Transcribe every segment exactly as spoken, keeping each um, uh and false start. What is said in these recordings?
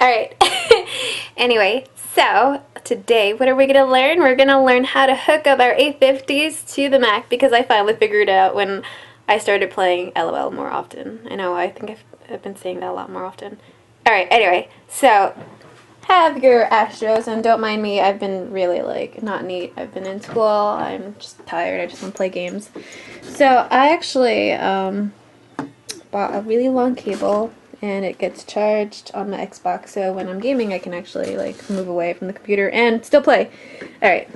Alright, anyway, so today what are we going to learn? We're going to learn how to hook up our A fifties to the Mac, because I finally figured it out when I started playing LOL more often. I know, I think I've, I've been saying that a lot more often. Alright, anyway, so have your Astros, and don't mind me, I've been really, like, not neat. I've been in school, I'm just tired, I just want to play games. So I actually um, bought a really long cable, and it gets charged on my Xbox, so when I'm gaming I can actually, like, move away from the computer and still play. Alright,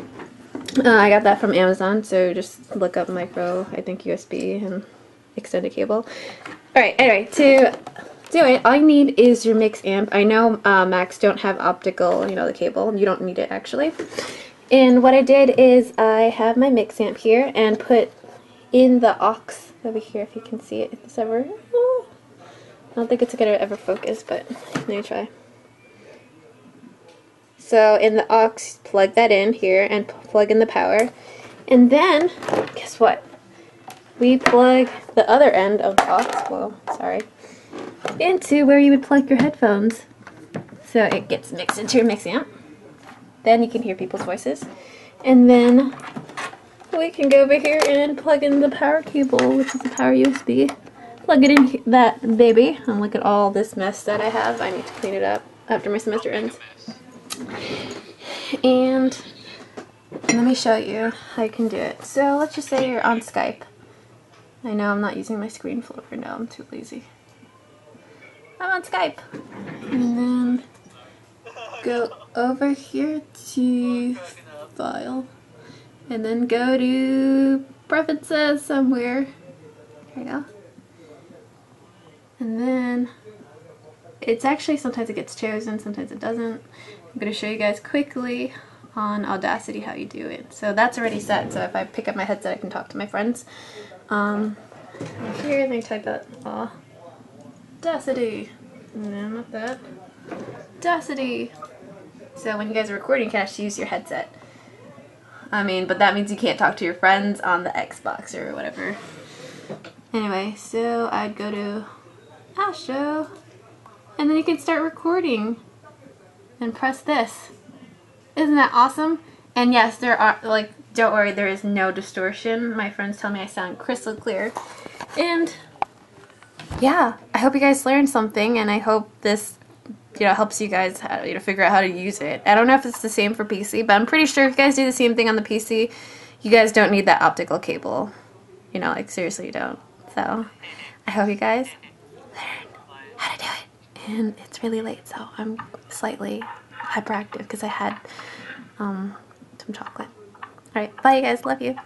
uh, I got that from Amazon, so just look up micro, I think U S B, and extended cable. Alright, anyway, to do it, all I need is your MixAmp. I know uh, Macs don't have optical, you know, the cable. You don't need it, actually. And what I did is I have my MixAmp here and put in the aux over here, if you can see it, if it's ever... I don't think it's going to ever focus, but let me try. So in the aux, plug that in here and plug in the power. And then, guess what? We plug the other end of the aux, well, sorry, into where you would plug your headphones. So it gets mixed into your MixAmp. Then you can hear people's voices. And then we can go over here and plug in the power cable, which is the power U S B. Plug it in that baby, and look at all this mess that I have. I need to clean it up after my semester ends. And let me show you how you can do it. So let's just say you're on Skype. I know I'm not using my screen for now, I'm too lazy. I'm on Skype. And then go over here to File, and then go to Preferences somewhere. There you go. And then, it's actually, sometimes it gets chosen, sometimes it doesn't. I'm going to show you guys quickly on Audacity how you do it. So that's already set, so if I pick up my headset I can talk to my friends. Um, here, let me type out Audacity. No, not that. Audacity. So when you guys are recording you can actually use your headset. I mean, but that means you can't talk to your friends on the Xbox or whatever. Anyway, so I'd go to Astro, and then you can start recording and press this. Isn't that awesome? And yes, there are, like, don't worry, there is no distortion. My friends tell me I sound crystal clear. And yeah, I hope you guys learned something, and I hope this, you know, helps you guys how, you know, figure out how to use it. I don't know if it's the same for P C, but I'm pretty sure if you guys do the same thing on the P C, you guys don't need that optical cable. You know, like, seriously, you don't. So I hope you guys learn how to do it, and it's really late, so I'm slightly hyperactive because I had um, some chocolate. Alright, bye you guys, love you.